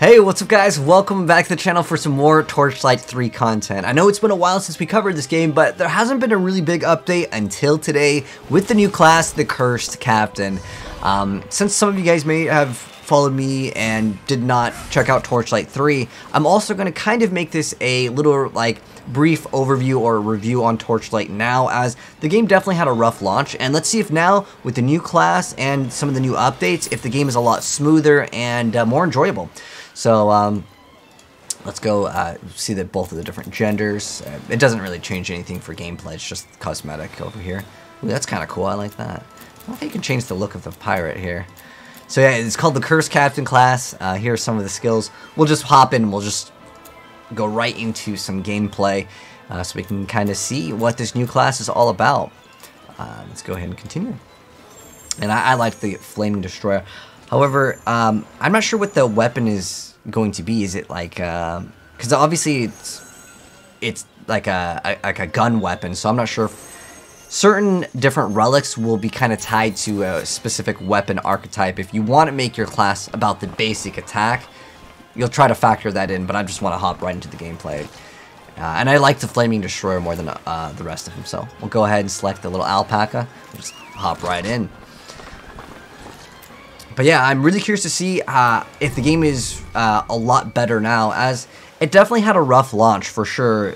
Hey, what's up guys? Welcome back to the channel for some more Torchlight 3 content. I know it's been a while since we covered this game, but there hasn't been a really big update until today with the new class, the Cursed Captain. Since some of you guys may have followed me and did not check out Torchlight 3, I'm also going to kind of make this a little, like, brief overview or review on Torchlight now, as the game definitely had a rough launch, and let's see if now with the new class and some of the new updates if the game is a lot smoother and more enjoyable. So let's go see that both of the different genders. It doesn't really change anything for gameplay, it's just cosmetic over here. Ooh, that's kind of cool. I like that. I think you can change the look of the pirate here. So yeah, it's called the Cursed Captain class. Here are some of the skills. We'll just hop in, we'll just go right into some gameplay so we can kind of see what this new class is all about. Let's go ahead and continue. And I like the Flaming Destroyer. However, I'm not sure what the weapon is going to be. Is it like, because obviously it's like a gun weapon, so I'm not sure if certain different relics will be kind of tied to a specific weapon archetype. If you want to make your class about the basic attack, you'll try to factor that in, but I just want to hop right into the gameplay. And I like the Flaming Destroyer more than the rest of him, so we'll go ahead and select the little alpaca. We'll just hop right in. But yeah, I'm really curious to see if the game is a lot better now, as it definitely had a rough launch for sure.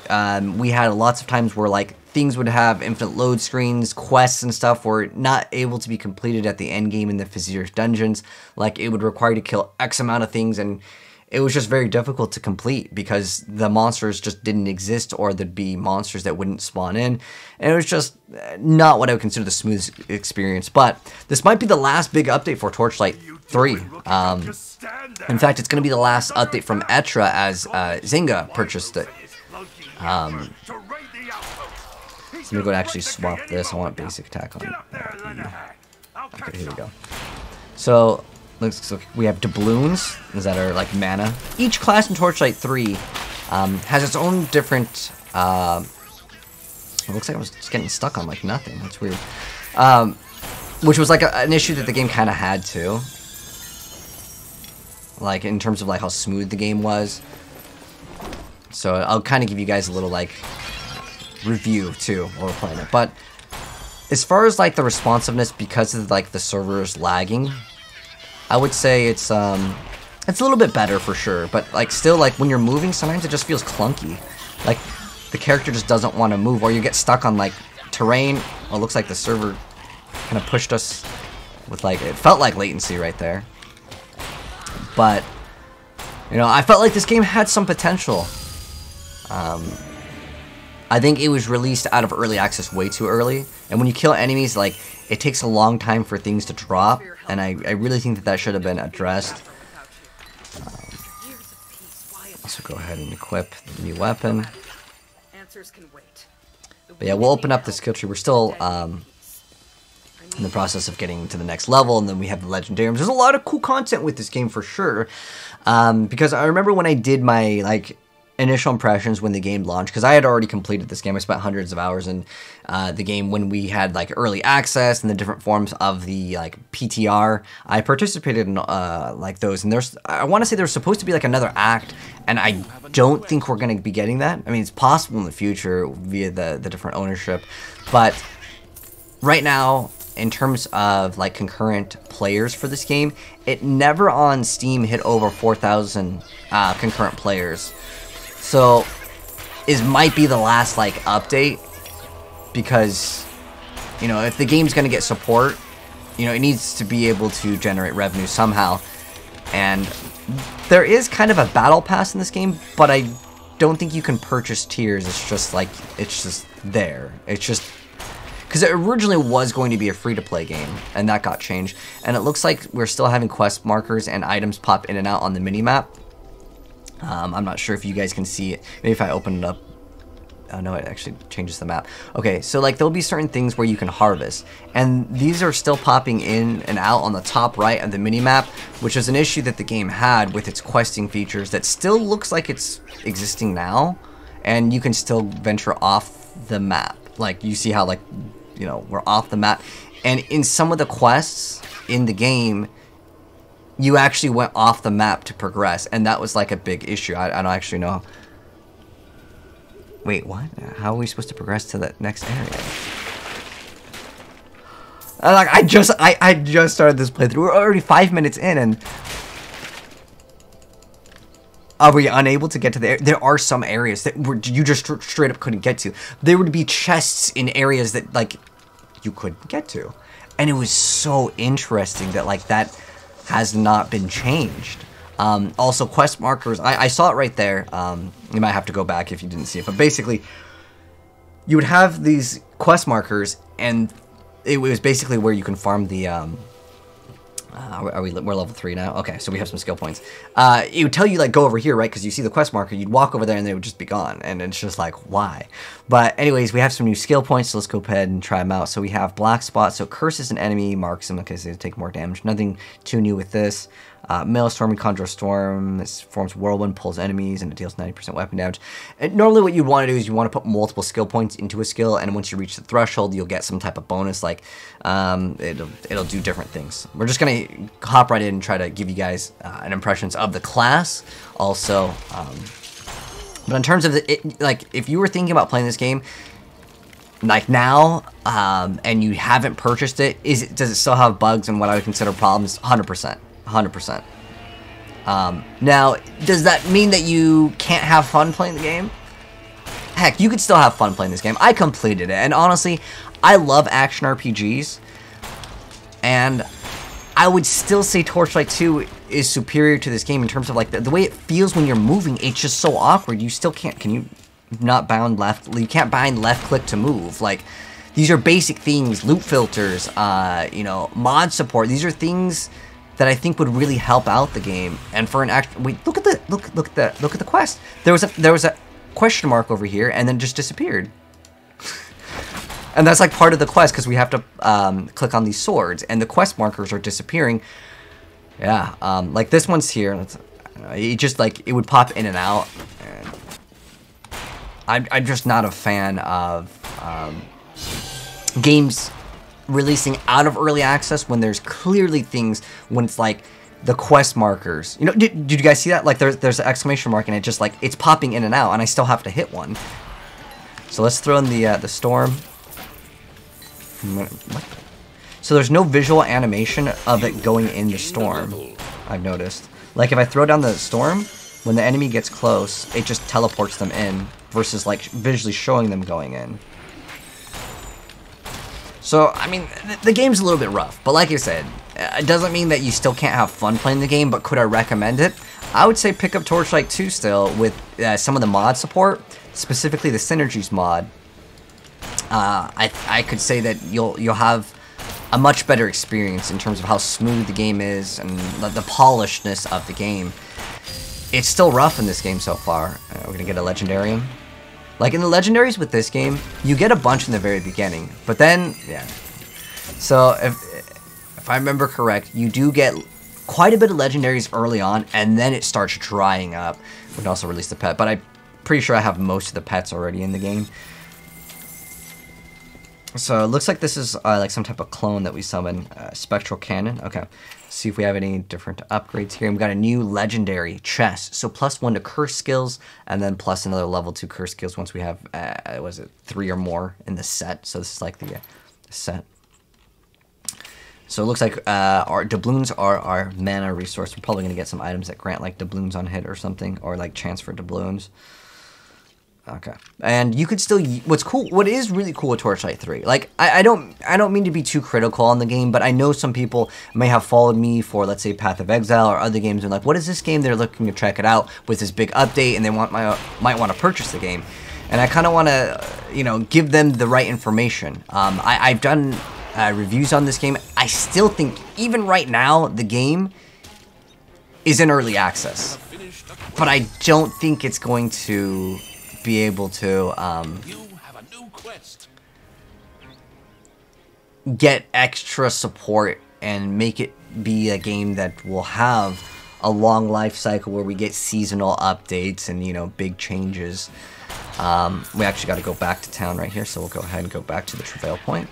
We had lots of times where, like, things would have infinite load screens, quests and stuff were not able to be completed at the end game in the Fizzier's Dungeons. Like, it would require you to kill X amount of things, and it was just very difficult to complete because the monsters just didn't exist, or there'd be monsters that wouldn't spawn in. And it was just not what I would consider the smoothest experience. But this might be the last big update for Torchlight 3. In fact, it's going to be the last update from Etra, as Zynga purchased it. So I'm going to actually swap this. I want basic attack on okay, here we go. So, looks like we have doubloons. Is that our, like, mana? Each class in Torchlight 3 has its own different... it looks like I was just getting stuck on, like, nothing. That's weird. Which was, like, an issue that the game kind of had, too. Like, in terms of, like, how smooth the game was. So, I'll kind of give you guys a little, like... review too while we're playing it. But as far as, like, the responsiveness, because of, like, the servers lagging, I would say it's a little bit better for sure, but, like, still, like, when you're moving, sometimes it just feels clunky, like the character just doesn't want to move, or you get stuck on, like, terrain. Well, it looks like the server kind of pushed us with, like, it felt like latency right there. But, you know, I felt like this game had some potential. I think it was released out of early access way too early, and when you kill enemies, like, it takes a long time for things to drop, and I really think that should have been addressed. So go ahead and equip the new weapon. But yeah, we'll open up the skill tree. We're still in the process of getting to the next level, and then we have the Legendariums. There's a lot of cool content with this game for sure, because I remember when I did my, like, initial impressions when the game launched, because I had already completed this game. I spent hundreds of hours in the game when we had, like, early access and the different forms of the, like, PTR. I participated in like those, and there's, I want to say there's supposed to be, like, another act, and I don't think we're going to be getting that. I mean, it's possible in the future via the different ownership, but right now, in terms of, like, concurrent players for this game, it never on Steam hit over 4,000 concurrent players. So, this might be the last, like, update, because, you know, if the game's going to get support, you know, it needs to be able to generate revenue somehow. And there is kind of a battle pass in this game, but I don't think you can purchase tiers. It's just, like, it's just there. It's just... because it originally was going to be a free-to-play game, and that got changed. And it looks like we're still having quest markers and items pop in and out on the minimap. I'm not sure if you guys can see it. Maybe if I open it up. Oh, no, it actually changes the map. Okay, so, like, there'll be certain things where you can harvest. And these are still popping in and out on the top right of the minimap, which is an issue that the game had with its questing features that still looks like it's existing now. And you can still venture off the map. Like, you see how, like, you know, we're off the map. And in some of the quests in the game, you actually went off the map to progress, and that was like a big issue. I don't actually know. Wait, what? How are we supposed to progress to that next area? Like, I just started this playthrough. We're already 5 minutes in, and are we unable to get to the? There are some areas that were you just straight up couldn't get to. There would be chests in areas that like you couldn't get to, and it was so interesting that like that has not been changed. Also, quest markers. I saw it right there. You might have to go back if you didn't see it, but basically, you would have these quest markers and. It was basically where you can farm the, we're level 3 now? Okay, so we have some skill points. It would tell you, like, go over here, right? Because you see the quest marker, you'd walk over there and they would just be gone. And it's just like, why? But anyways, we have some new skill points, so let's go ahead and try them out. So we have Black Spot, so curses an enemy, marks them, okay, so they take more damage. Nothing too new with this. Maelstrom and Conjure Storm, this forms Whirlwind, pulls enemies, and it deals 90% weapon damage. And normally what you want to do is you want to put multiple skill points into a skill, and once you reach the threshold, you'll get some type of bonus, like, it'll do different things. We're just going to hop right in and try to give you guys an impressions of the class, also, but in terms of, like, if you were thinking about playing this game, like now, and you haven't purchased it, does it still have bugs and what I would consider problems? 100%. 100%. Now, does that mean that you can't have fun playing the game? Heck, you could still have fun playing this game. I completed it, and honestly, I love action RPGs, and I would still say Torchlight 2 is superior to this game in terms of like the way it feels when you're moving. It's just so awkward. You still can't. Can you not bound left? You can't bind left click to move. Like these are basic things. Loot filters. You know, mod support. These are things that I think would really help out the game. And for an action, wait, look at the quest. There was a question mark over here, and then just disappeared. And that's like part of the quest because we have to click on these swords, and the quest markers are disappearing. Yeah, like this one's here. It just like it would pop in and out. And I'm just not a fan of games releasing out of early access when there's clearly things when it's like the quest markers. You know, did you guys see that? Like there's an exclamation mark and it just like it's popping in and out, and I still have to hit one. So let's throw in the storm. What? So there's no visual animation of it going in the storm. I've noticed. Like if I throw down the storm, when the enemy gets close, it just teleports them in versus like visually showing them going in. So, I mean, the game's a little bit rough, but like I said, it doesn't mean that you still can't have fun playing the game, but could I recommend it? I would say pick up Torchlight 2 still with some of the mod support, specifically the Synergies mod. I could say that you'll have a much better experience in terms of how smooth the game is and the polishedness of the game. It's still rough in this game so far. We're going to get a Legendarium. Like in the legendaries with this game, you get a bunch in the very beginning, but then, yeah. So if I remember correct, you do get quite a bit of legendaries early on, and then it starts drying up. We can also release the pet, but I'm pretty sure I have most of the pets already in the game. So it looks like this is like some type of clone that we summon, Spectral Cannon. Okay, see if we have any different upgrades here. We've got a new legendary chest. So +1 to curse skills, and then plus another level 2 curse skills once we have, was it 3 or more in the set? So this is like the set. So it looks like our doubloons are our mana resource. We're probably gonna get some items that grant like doubloons on hit or something, or like chance for doubloons. Okay, and you could still. What's cool? What is really cool with Torchlight 3? Like, I don't mean to be too critical on the game, but I know some people may have followed me for, let's say, Path of Exile or other games, and like, what is this game? They're looking to check it out with this big update, and they want might want to purchase the game, and I kind of want to, you know, give them the right information. I've done reviews on this game. I still think even right now the game is in early access, but I don't think it's going to be able to get extra support and make it be a game that will have a long life cycle where we get seasonal updates and, you know, big changes. We actually got to go back to town right here, so we'll go ahead and go back to the Travail Point.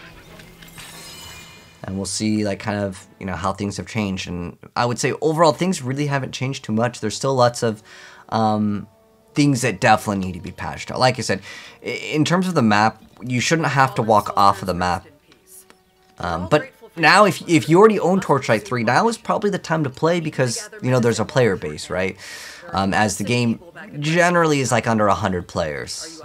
and we'll see like kind of, you know, how things have changed. And I would say overall things really haven't changed too much. There's still lots of things that definitely need to be patched out. Like I said, in terms of the map, you shouldn't have to walk off of the map. But now if you already own Torchlight 3, now is probably the time to play because, you know, there's a player base, right? As the game generally is like under 100 players.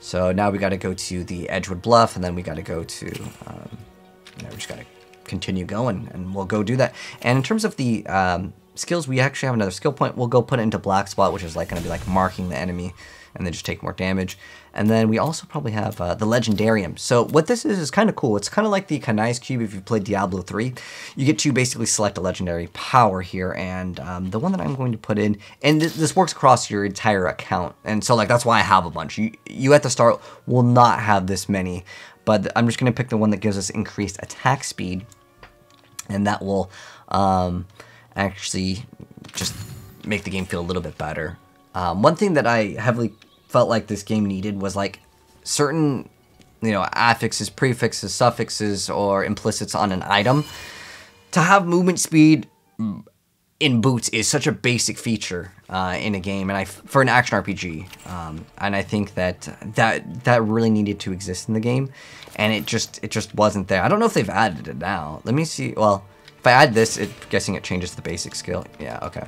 So now we got to go to the Edgewood Bluff, and then we got to go to, you know, we just got to continue going, and we'll go do that. And in terms of the skills, we actually have another skill point. We'll go put it into Black Spot, which is like going to be like marking the enemy, and then just take more damage. And then we also probably have the Legendarium. So what this is kind of cool. It's kind of like the Kanai's cube if you played Diablo 3. You get to basically select a legendary power here, and the one that I'm going to put in, and this works across your entire account. And so like that's why I have a bunch. You at the start will not have this many, but I'm just going to pick the one that gives us increased attack speed, and that will actually just make the game feel a little bit better. One thing that I heavily felt like this game needed was like certain, you know, affixes, prefixes, suffixes, or implicits on an item. To have movement speed in boots is such a basic feature in a game, and for an action RPG, and I think that really needed to exist in the game, and it just wasn't there. I don't know if they've added it now. Let me see. Well, if I add this, guessing it changes the basic skill. Yeah. Okay.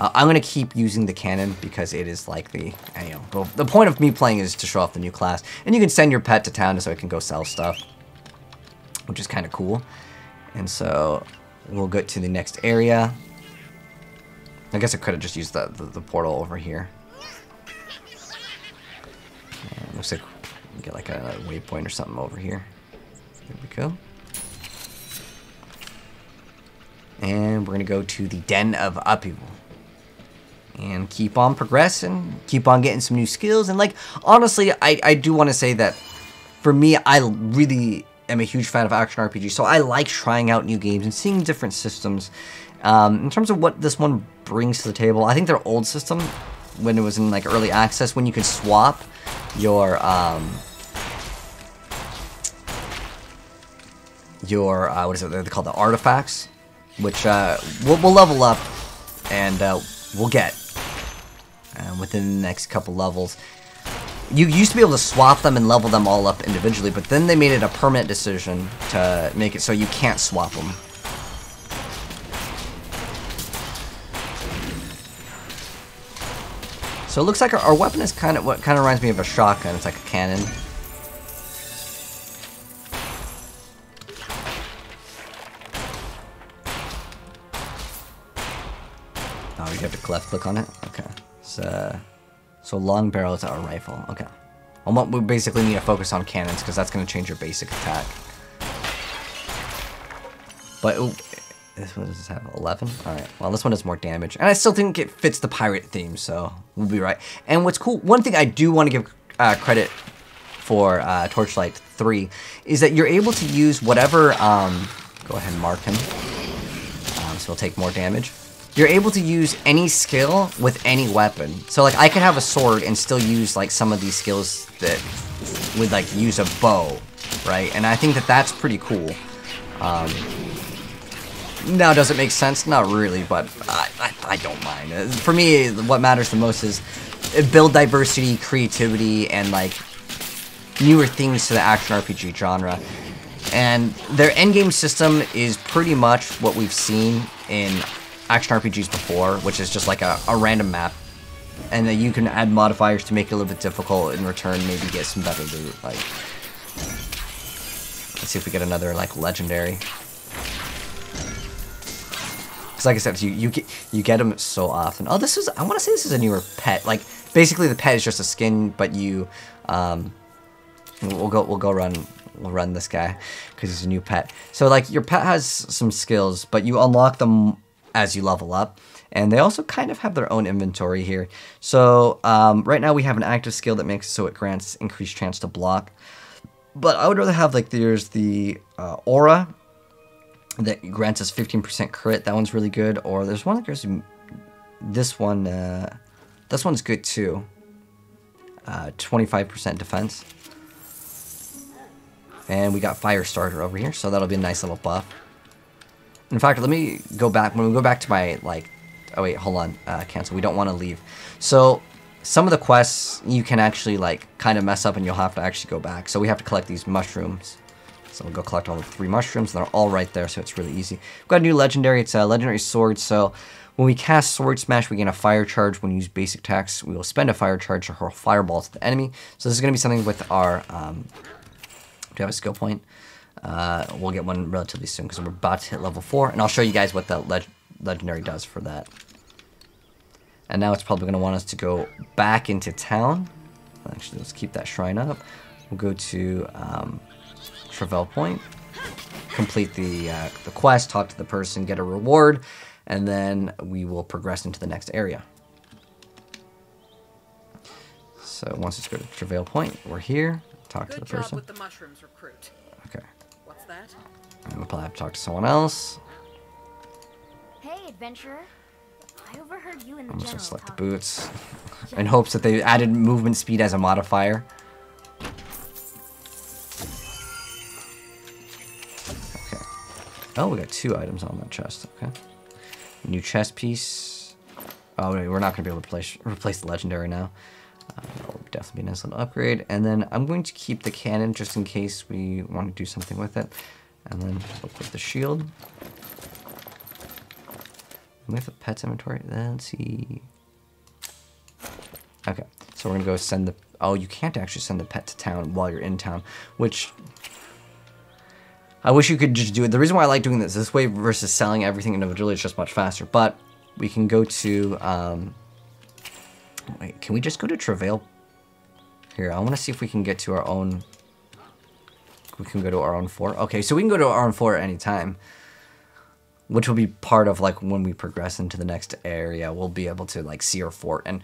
I'm going to keep using the cannon because it is like the, you know, the point of me playing is to show off the new class. And you can send your pet to town so it can go sell stuff, which is kind of cool. And so we'll go to the next area. I guess I could have just used the portal over here. And looks like we get like a waypoint or something over here. There we go. And we're going to go to the Den of Upheaval. And keep on progressing, keep on getting some new skills. And like, honestly, I do want to say that for me, I really am a huge fan of action RPG. So I like trying out new games and seeing different systems. In terms of what this one brings to the table, I think their old system, when it was in like early access, when you could swap your what is it, they're called the artifacts, which we'll level up and we'll get. And within the next couple levels, you used to be able to swap them and level them all up individually, but then they made it a permanent decision to make it so you can't swap them. So it looks like our weapon is kind of what kind of reminds me of a shotgun. It's like a cannon. Oh, we have to left click on it? Okay. So long barrel is our rifle. Okay. Well, we basically need to focus on cannons because that's going to change your basic attack. But ooh, this one does have 11. All right. Well, this one does more damage, and I still think it fits the pirate theme, so we'll be right. And what's cool, one thing I do want to give credit for Torchlight 3 is that you're able to use whatever. Go ahead and mark him. So we'll take more damage. You're able to use any skill with any weapon. So like I could have a sword and still use like some of these skills that would like use a bow, right? And I think that that's pretty cool. Now, does it make sense? Not really, but I don't mind. For me, what matters the most is build diversity, creativity, and like newer things to the action RPG genre. And their endgame system is pretty much what we've seen in action RPGs before, which is just like a random map, and then you can add modifiers to make it a little bit difficult in return, maybe get some better loot. Like, let's see if we get another like legendary, because like I said, you get them so often. Oh, this is, I want to say this is a newer pet. Like basically the pet is just a skin, but you we'll run this guy because he's a new pet. So like your pet has some skills, but you unlock them as you level up, and they also kind of have their own inventory here. So right now we have an active skill that makes it so it grants increased chance to block, but I would rather have like there's the aura that grants us 15% crit. That one's really good. Or there's one that goes, this one, this one's good too, 25% defense. And we got Firestarter over here, so that'll be a nice little buff. In fact, let me go back. When we go back to my, like... Oh, wait, hold on. Cancel. We don't want to leave. So, some of the quests you can actually, like, kind of mess up and you'll have to actually go back. So, we have to collect these mushrooms. So, we'll go collect all the 3 mushrooms. They're all right there, so it's really easy. We've got a new legendary. It's a legendary sword, so... When we cast Sword Smash, we gain a Fire Charge. When we use basic attacks, we will spend a Fire Charge to hurl Fireball to the enemy. So this is going to be something with our... do we have a skill point? We'll get one relatively soon because we're about to hit level 4. And I'll show you guys what that legendary does for that. And now it's probably going to want us to go back into town. Actually, let's keep that shrine up. We'll go to Travail Point. Complete the quest, talk to the person, get a reward. And then we will progress into the next area. So once it's go to Travail Point, we're here. Talk to the person. Good job with the mushrooms, recruit. Okay. What's that? And we'll probably have to talk to someone else. Hey, adventurer. I overheard you in the I'm just gonna select the boots, in hopes that they added movement speed as a modifier. Okay. Oh, we got 2 items on that chest. Okay. New chest piece. Oh, no, we're not going to be able to replace the legendary now. That will definitely be a nice little upgrade. And then I'm going to keep the cannon just in case we want to do something with it. And then we'll put the shield. And we have the pet's inventory. Let's see. Okay, so we're going to go send the... Oh, you can't actually send the pet to town while you're in town, which... I wish you could just do it. The reason why I like doing this way versus selling everything individually is just much faster. But we can go to, wait, can we just go to Travail? Here, I want to see if we can get to our own, we can go to our own fort. Okay, so we can go to our own fort at any time, which will be part of, like, when we progress into the next area, we'll be able to, like, see our fort. And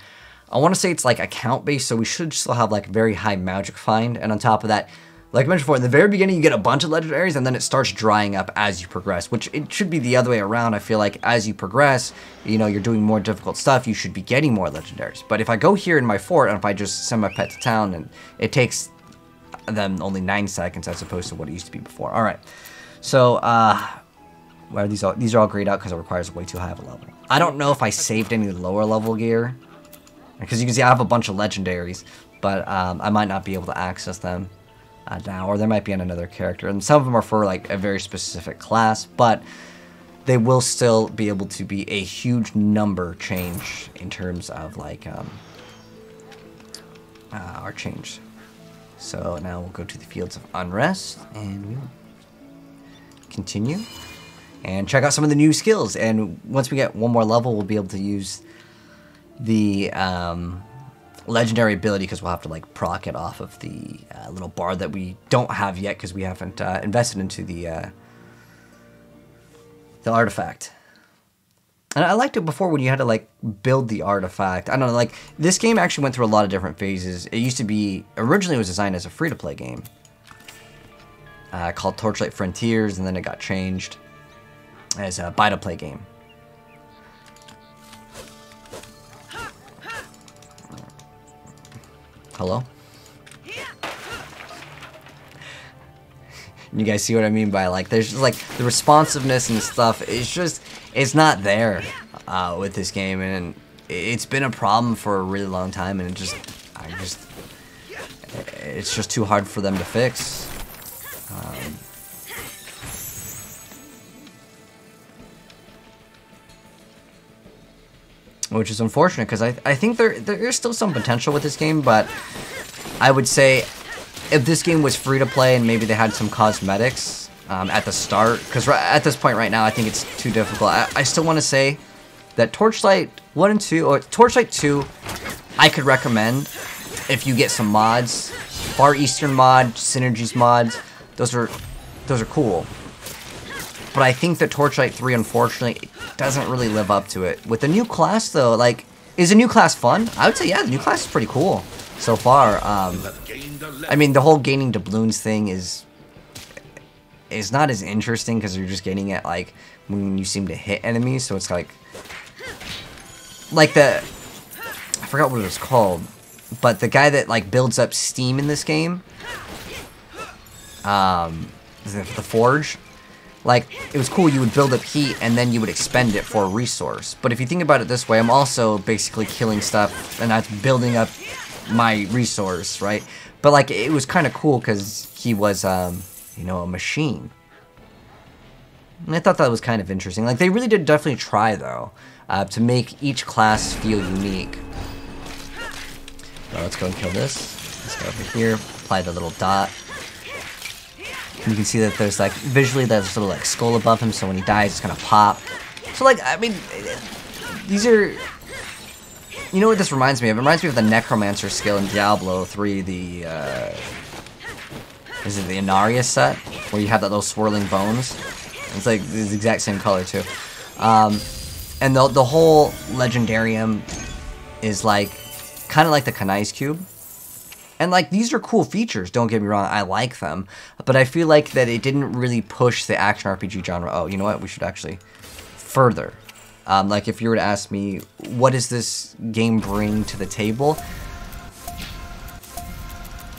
I want to say it's, like, account-based, so we should still have, like, very high magic find. And on top of that, like I mentioned before, in the very beginning, you get a bunch of legendaries, and then it starts drying up as you progress, which it should be the other way around. I feel like as you progress, you know, you're doing more difficult stuff, you should be getting more legendaries. But if I go here in my fort, and if I just send my pet to town, and it takes them only 9 seconds as opposed to what it used to be before. All right. So, well, these are all grayed out because it requires way too high of a level. I don't know if I saved any lower level gear, because you can see I have a bunch of legendaries, but I might not be able to access them. Now, or they might be on another character, and some of them are for, like, a very specific class, but they will still be able to be a huge number change in terms of, like, our change. So now we'll go to the Fields of Unrest and we'll continue and check out some of the new skills, and once we get one more level, we'll be able to use the legendary ability, because we'll have to, like, proc it off of the little bar that we don't have yet because we haven't invested into the artifact. And I liked it before when you had to, like, build the artifact. I don't know, like, this game actually went through a lot of different phases. It used to be, originally it was designed as a free-to-play game called Torchlight Frontiers, and then it got changed as a buy-to-play game. Hello? You guys see what I mean by, like, there's just, like, the responsiveness and stuff, it's just, it's not there with this game, and it's been a problem for a really long time, and it just, it's just too hard for them to fix. Which is unfortunate, because I think there is still some potential with this game, but I would say if this game was free to play and maybe they had some cosmetics at the start, because at this point right now I think it's too difficult. I still want to say that Torchlight 1 and 2, or Torchlight 2, I could recommend if you get some mods. Far Eastern mod, Synergies mods, those are cool. But I think that Torchlight 3, unfortunately, it doesn't really live up to it. With the new class, though, like, is the new class fun? I would say, yeah, the new class is pretty cool so far. I mean, the whole gaining doubloons thing is not as interesting because you're just gaining it, like, when you seem to hit enemies. So it's like the, I forgot what it was called, but the guy that, like, builds up steam in this game. the forge. Like, it was cool, you would build up heat, and then you would expend it for a resource. But if you think about it this way, I'm also basically killing stuff, and that's building up my resource, right? But, like, it was kind of cool, because he was, you know, a machine. And I thought that was kind of interesting. Like, they really did definitely try, though, to make each class feel unique. So let's go and kill this. Let's go over here, apply the little dot. And you can see that there's, like, visually there's a little, like, skull above him, so when he dies, it's gonna pop. So, like, I mean, these are... You know what this reminds me of? It reminds me of the Necromancer skill in Diablo 3, the, is it the Inarius set? Where you have that, those swirling bones. It's, like, the exact same color, too. And the whole Legendarium is, like, kind of like the Kanai's cube. And, like, these are cool features, don't get me wrong, I like them, but I feel like that it didn't really push the action RPG genre. Oh, you know what, we should actually further. Like, if you were to ask me, what does this game bring to the table?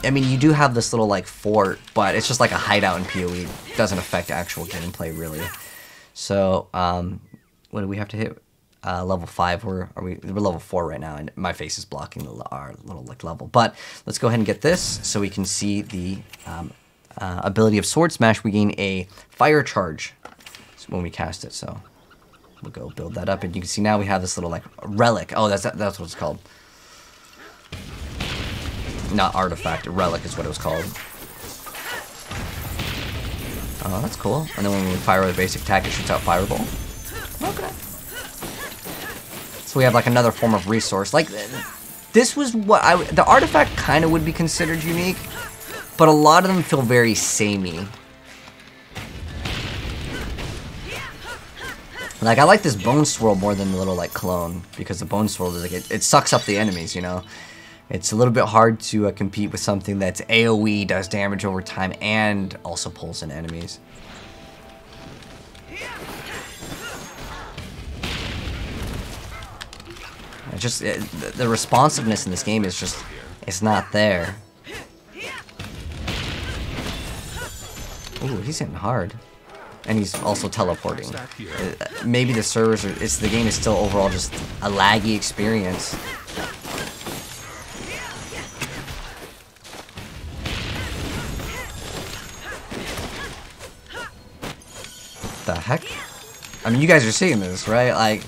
I mean, you do have this little, like, fort, but it's just like a hideout in PoE. It doesn't affect actual gameplay, really. So, what do we have to hit? Level 5, we're level 4 right now, and my face is blocking our little, like, level. But let's go ahead and get this so we can see the ability of Sword Smash. We gain a fire charge when we cast it, so we'll go build that up. And you can see now we have this little, like, relic. Oh, that's what it's called. Not artifact, relic is what it was called. Oh, that's cool. And then when we fire the basic attack, it shoots out Fireball. Okay. We have, like, another form of resource. Like, this was what I... The artifact kind of would be considered unique, but a lot of them feel very samey. Like, I like this bone swirl more than the little, like, clone, because the bone swirl is, like, it sucks up the enemies, you know? It's a little bit hard to compete with something that's AoE, does damage over time, and also pulls in enemies. It's just, the responsiveness in this game is just, it's not there. Ooh, he's hitting hard. And he's also teleporting. Maybe the servers, the game is still overall just a laggy experience. The heck? I mean, you guys are seeing this, right? Like...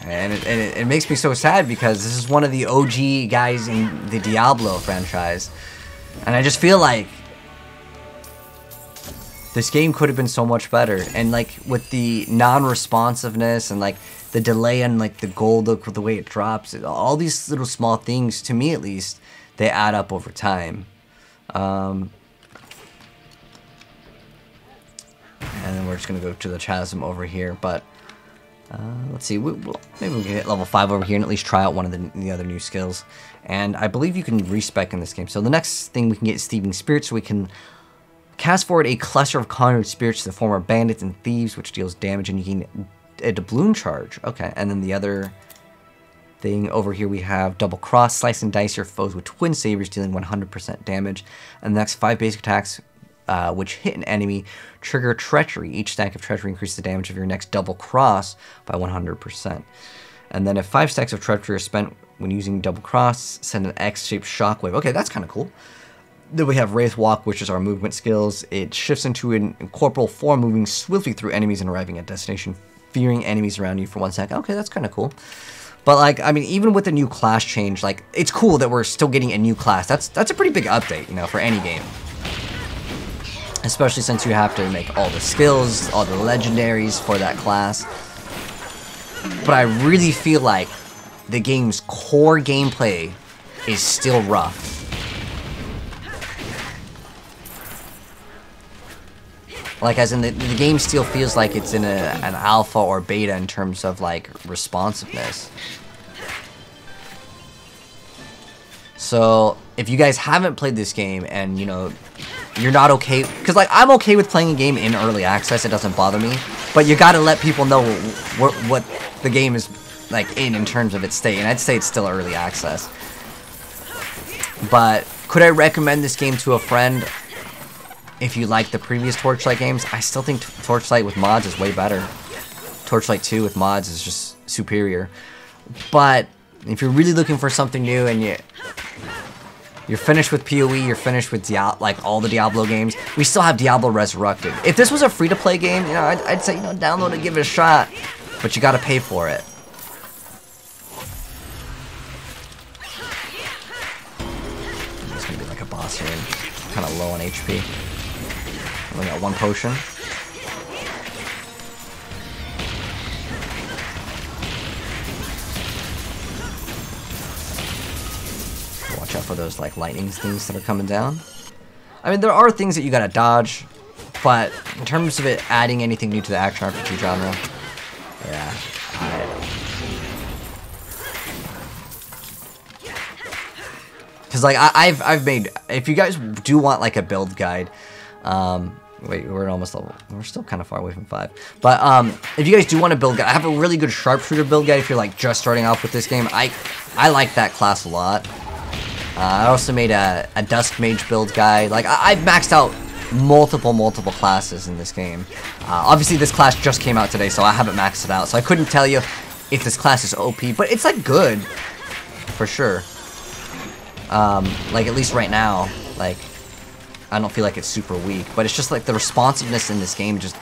And it makes me so sad because this is one of the OG guys in the Diablo franchise. And I just feel like this game could have been so much better. And, like, with the non-responsiveness and, like, the delay and, like, the gold look with the way it drops, all these little small things, to me at least, they add up over time. And then we're just going to go to the chasm over here, but... let's see, maybe we can hit level 5 over here and at least try out one of the other new skills. And I believe you can respec in this game. So the next thing we can get is Thieving Spirits, so we can cast forward a cluster of conjured spirits to the form of bandits and thieves, which deals damage, and you gain a doubloon charge. Okay, and then the other thing over here we have Double Cross, slice and dice your foes with twin sabers, dealing 100% damage. And the next 5 basic attacks... which hit an enemy, trigger Treachery. Each stack of Treachery increases the damage of your next Double Cross by 100%. And then if 5 stacks of Treachery are spent when using Double Cross, send an X-shaped shockwave. Okay, that's kind of cool. Then we have Wraith Walk, which is our movement skills. It shifts into an incorporeal form, moving swiftly through enemies and arriving at destination, fearing enemies around you for 1 second. Okay, that's kind of cool. But, like, I mean, even with the new class change, like, it's cool that we're still getting a new class. That's a pretty big update, you know, for any game. Especially since you have to make all the skills, all the legendaries for that class. But I really feel like the game's core gameplay is still rough. Like, as in, the game still feels like it's in an alpha or beta in terms of, like, responsiveness. So, if you guys haven't played this game and, you know... You're not okay, because, like, I'm okay with playing a game in early access, it doesn't bother me, but you gotta let people know what the game is, like, in terms of its state, and I'd say it's still early access. But Could I recommend this game to a friend if you like the previous Torchlight games? I still think Torchlight with mods is way better. Torchlight 2 with mods is just superior. But if you're really looking for something new and you're finished with PoE, you're finished with like all the Diablo games, we still have Diablo Resurrected. If this was a free-to-play game, you know, I'd say, you know, download it, give it a shot, but you gotta pay for it. There's gonna be like a boss here, kind of low on HP. Only got one potion. Watch out for those like lightning things that are coming down. I mean, there are things that you gotta dodge, but in terms of it adding anything new to the action RPG genre, yeah, because like I've made, if you guys do want like a build guide, wait, we're almost level, we're still kind of far away from 5, but if you guys do want a build guide, I have a really good sharpshooter build guide if you're like just starting off with this game. I like that class a lot. I also made a Dusk Mage build guide. Like, I've maxed out multiple classes in this game. Obviously, this class just came out today, so I haven't maxed it out. So I couldn't tell you if this class is OP, but it's, like, good. For sure. Like, at least right now, like, I don't feel like it's super weak. But it's just, like, the responsiveness in this game, just,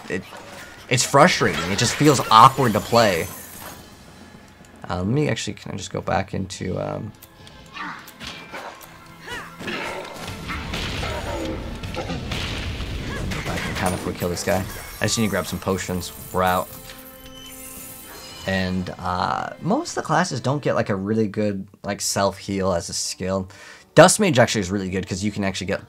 it's frustrating. It just feels awkward to play. Let me actually, can I just go back into, kind of if we kill this guy. I just need to grab some potions. We're out. And most of the classes don't get like a really good like self-heal as a skill. Dusk Mage actually is really good because you can actually get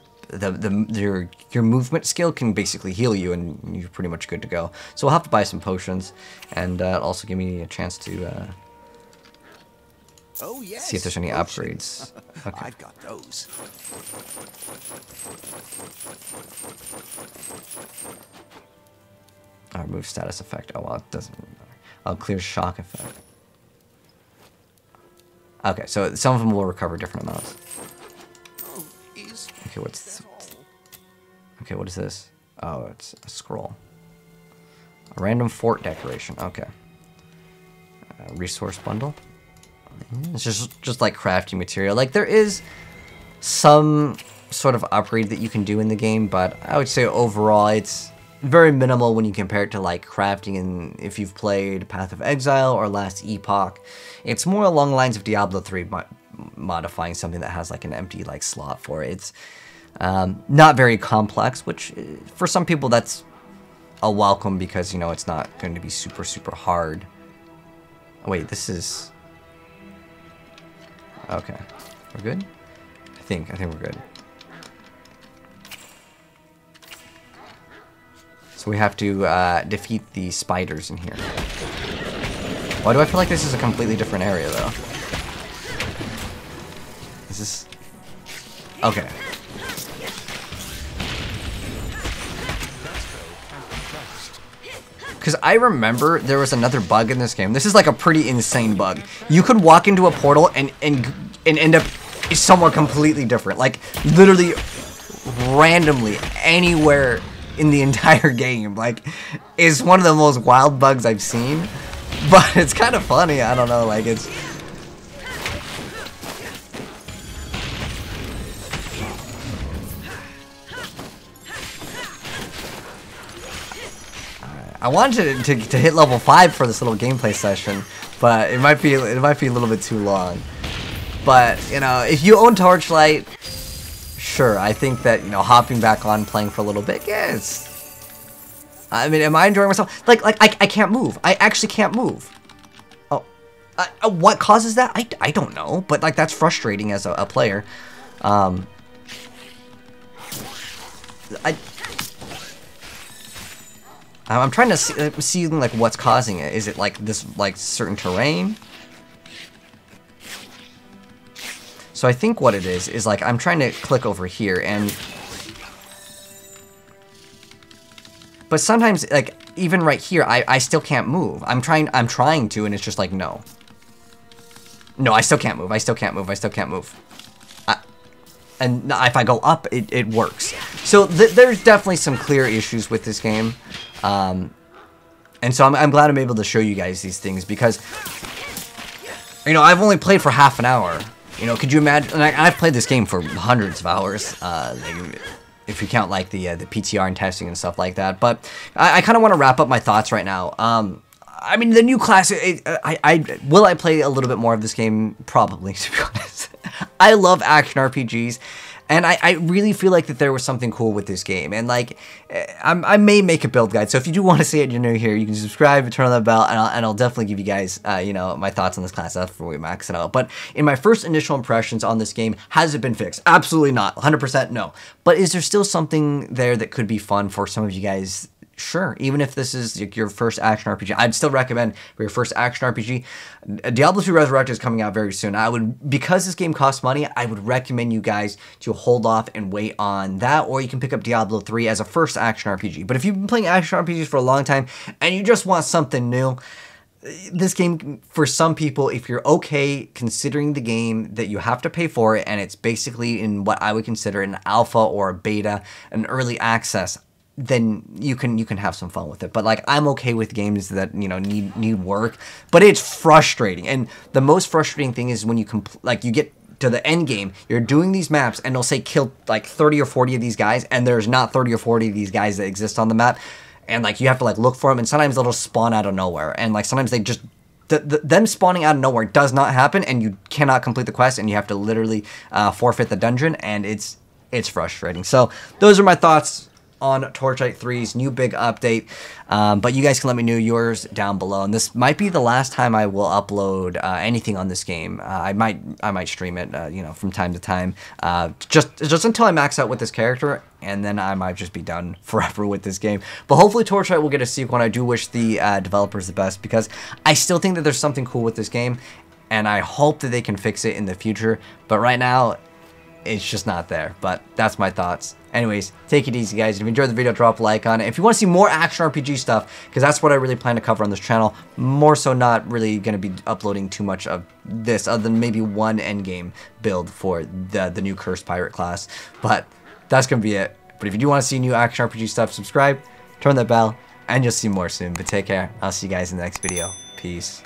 your movement skill can basically heal you and you're pretty much good to go. So we'll have to buy some potions and also give me a chance to see if there's any upgrades. Okay. I've got those. I'll remove status effect. Oh, well, it doesn't matter. I'll clear shock effect. Okay, so some of them will recover different amounts. Okay, okay, what is this? Oh, it's a scroll. A random fort decoration. Okay. Resource bundle. It's just like crafting material. Like, there is some sort of upgrade that you can do in the game, but I would say overall it's very minimal when you compare it to like crafting, and if you've played Path of Exile or Last Epoch, it's more along the lines of Diablo 3 modifying something that has like an empty like slot for it. It's not very complex, which for some people that's a welcome because, you know, it's not going to be super hard. Oh, wait, this is... Okay, we're good? I think we're good. So we have to defeat the spiders in here. Why do I feel like this is a completely different area, though? Is this... Okay. Because I remember there was another bug in this game. This is like a pretty insane bug. You could walk into a portal and end up somewhere completely different. Like, literally, randomly, anywhere in the entire game. Like, it's one of the most wild bugs I've seen. But it's kind of funny. I don't know, like, it's... I wanted to hit level 5 for this little gameplay session, but it might be a little bit too long. But, you know, if you own Torchlight, sure, I think that, you know, hopping back on, playing for a little bit, yeah, it's... I mean, am I enjoying myself? Like I can't move. I actually can't move. Oh. What causes that? I don't know, but, like, that's frustrating as a player. I'm trying to see like what's causing it. Is it like this like certain terrain? So I think what it is like I'm trying to click over here and... But sometimes like even right here I still can't move. I'm trying to, and it's just like no. No, I still can't move. I still can't move. I still can't move. and if I go up, it works. So there's definitely some clear issues with this game. And so I'm glad I'm able to show you guys these things, because, you know, I've only played for half an hour. You know, could you imagine? And I've played this game for hundreds of hours, if you count, like, the PTR and testing and stuff like that. But I kind of want to wrap up my thoughts right now. I mean, the new class, will I play a little bit more of this game? Probably, to be honest. I love action RPGs, and I really feel like that there was something cool with this game. And, like, I may make a build guide, so if you do want to see it and you're new here, you can subscribe and turn on that bell, and I'll definitely give you guys, you know, my thoughts on this class after we max it out. But in my first initial impressions on this game, has it been fixed? Absolutely not. 100% no. But is there still something there that could be fun for some of you guys? Sure, even if this is your first action RPG, I'd still recommend for your first action RPG. Diablo II Resurrected is coming out very soon. Because this game costs money, I would recommend you guys to hold off and wait on that, or you can pick up Diablo 3 as a first action RPG. But if you've been playing action RPGs for a long time and you just want something new, this game, for some people, if you're okay considering the game that you have to pay for it, and it's basically in what I would consider an alpha or a beta, an early access, then you can have some fun with it. But, like, I'm okay with games that, you know, need work, but it's frustrating. And the most frustrating thing is when you get to the end game, you're doing these maps and they'll say kill like 30 or 40 of these guys, and there's not 30 or 40 of these guys that exist on the map, and, like, you have to, like, look for them, and sometimes they'll spawn out of nowhere, and, like, sometimes they just them spawning out of nowhere does not happen, and you cannot complete the quest, and you have to literally forfeit the dungeon, and it's frustrating. So those are my thoughts on Torchlight 3's new big update, but you guys can let me know yours down below. And this might be the last time I will upload anything on this game. I might stream it, you know, from time to time, just until I max out with this character, and then I might just be done forever with this game. But hopefully Torchlight will get a sequel, and I do wish the developers the best, because I still think that there's something cool with this game, and I hope that they can fix it in the future. But right now, it's just not there. But that's my thoughts. Anyways, take it easy, guys. If you enjoyed the video, drop a like on it. If you want to see more action RPG stuff, because that's what I really plan to cover on this channel, more so not really going to be uploading too much of this, other than maybe one endgame build for the new Cursed Pirate class. But that's going to be it. But if you do want to see new action RPG stuff, subscribe, turn that bell, and you'll see more soon. But take care. I'll see you guys in the next video. Peace.